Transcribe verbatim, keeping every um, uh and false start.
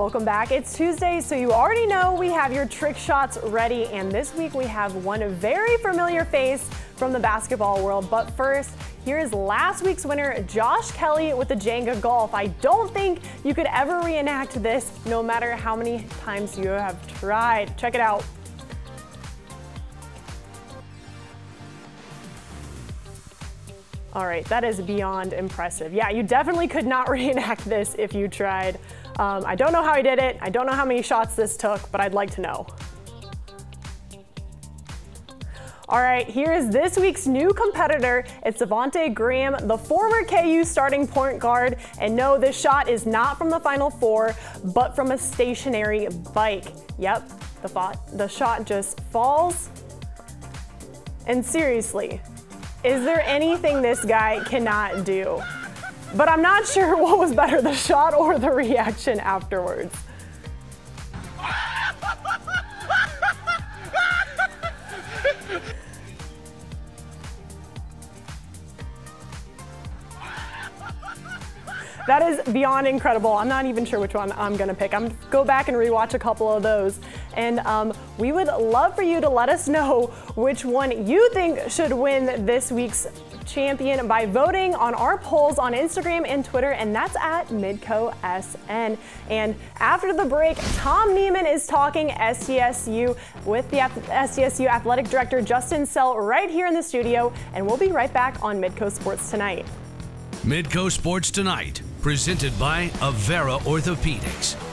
welcome back. It's Tuesday, so you already know we have your trick shots ready, and this week we have one very familiar face from the basketball world. But first, here is last week's winner, Josh Kelly, with the Jenga golf. I don't think you could ever reenact this, no matter how many times you have tried. Check it out. All right, that is beyond impressive. Yeah, you definitely could not reenact this if you tried. Um, I don't know how he did it. I don't know how many shots this took, but I'd like to know. All right, here is this week's new competitor. It's Devonte Graham, the former K U starting point guard. And no, this shot is not from the Final Four, but from a stationary bike. Yep, the, the shot just falls. And seriously, is there anything this guy cannot do? But I'm not sure what was better, the shot or the reaction afterwards. That is beyond incredible. I'm not even sure which one I'm gonna pick. I'm gonna go back and rewatch a couple of those. And um, we would love for you to let us know which one you think should win this week's champion by voting on our polls on Instagram and Twitter, and that's at Midco S N. And after the break, Tom Neiman is talking S D S U with the S D S U Athletic Director Justin Sell right here in the studio, and we'll be right back on Midco Sports Tonight. Midco Sports Tonight, presented by Avera Orthopedics.